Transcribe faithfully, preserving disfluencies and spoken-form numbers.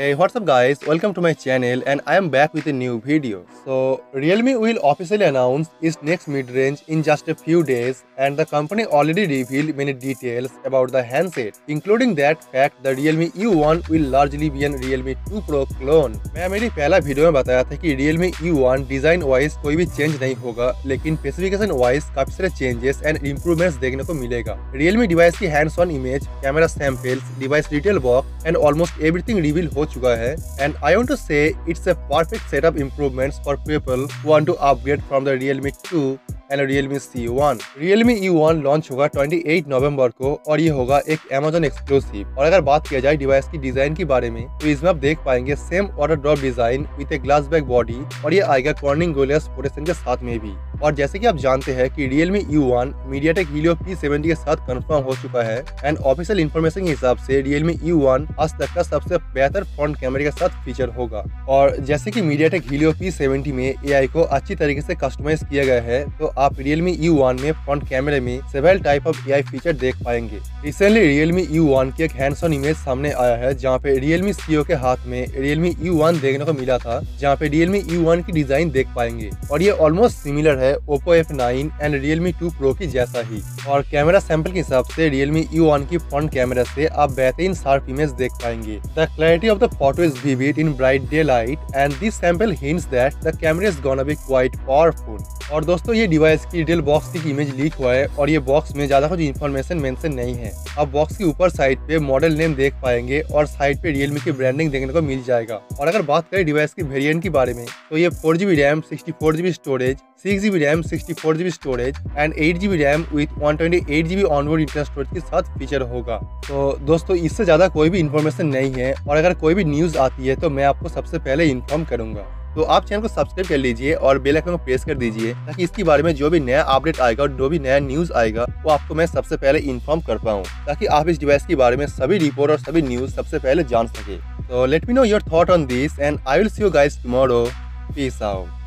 Hey, what's up guys, welcome to my channel and I am back with a new video. So Realme will officially announce its next mid-range in just a few days and the company already revealed many details about the handset, including that fact the Realme U one will largely be an Realme two Pro clone. मैं मेरी पहला video में बताया था कि Realme U one design wise कोई भी change नहीं होगा, लेकिन स्पेसिफिकेशन वाइज काफी सारे चेंजेस एंड इम्प्रूवमेंट्स देखने को मिलेगा. Realme डिवाइस की hands on image, camera samples, device detail box and almost everything reveal चुका है. And I want to say it's a perfect set of improvements for people who want to upgrade from the Realme two and Realme C one. Realme U one launch होगा अट्ठाईस नवंबर को और ये होगा एक Amazon exclusive. और अगर बात किया जाए डिवाइस की डिजाइन के बारे में, तो इसमें आप देख पाएंगे same water drop design with a glass back body और ये आएगा Corning Gorilla प्रोटेक्शन के साथ में भी. और जैसे कि आप जानते हैं कि Realme U one MediaTek Helio P seventy के साथ कंफर्म हो चुका है एंड ऑफिशियल इन्फॉर्मेशन के हिसाब से Realme U वन आज तक का सबसे बेहतर फ्रंट कैमरे के साथ फीचर होगा. और जैसे कि MediaTek Helio P सेवेंटी में A I को अच्छी तरीके से कस्टमाइज किया गया है, तो आप Realme U वन में फ्रंट कैमरे में several type of A I feature देख पाएंगे. रिसेंटली Realme U वन की एक हैंड्स ऑन इमेज सामने आया है जहाँ पे Realme C E O के हाथ में Realme U वन देखने को मिला था, जहाँ पे Realme U वन की डिजाइन देख पाएंगे और ये ऑलमोस्ट सिमिलर है Oppo F nine and Realme two Pro की जैसा ही. और कैमरा सैंपल के हिसाब से Realme U वन की फ्रंट कैमरा से आप बेहतरीन शार्प इमेज देख पाएंगे. The clarity of the photo is vivid in bright daylight and this sample hints that the camera is gonna be quite powerful. और दोस्तों ये डिवाइस की डिटेल बॉक्स की इमेज लीक हुआ है और ये बॉक्स में ज्यादा कुछ इन्फॉर्मेशन मेंशन नहीं है. आप बॉक्स के ऊपर साइड पे मॉडल नेम देख पाएंगे और साइड पे Realme की ब्रांडिंग देखने को मिल जाएगा. और अगर बात करें डिवाइस के वेरिएंट के बारे में, तो ये four GB RAM sixty four GB storage six GB RAM sixty four GB storage and eight GB RAM with one twenty eight GB onboard internal storage के साथ फीचर होगा. तो दोस्तों इससे ज्यादा कोई भी इन्फॉर्मेशन नहीं है और अगर कोई भी न्यूज आती है तो मैं आपको सबसे पहले इन्फॉर्म करूंगा. तो आप चैनल को सब्सक्राइब कर लीजिए और बेल आइकन को प्रेस कर दीजिए ताकि इसके बारे में जो भी नया अपडेट आएगा और जो भी नया न्यूज आएगा वो आपको मैं सबसे पहले इन्फॉर्म कर पाऊँ, ताकि आप इस डिवाइस के बारे में सभी रिपोर्ट और सभी न्यूज सबसे पहले जान सके. तो let me know your thought on this and I will see you guys tomorrow. Peace out.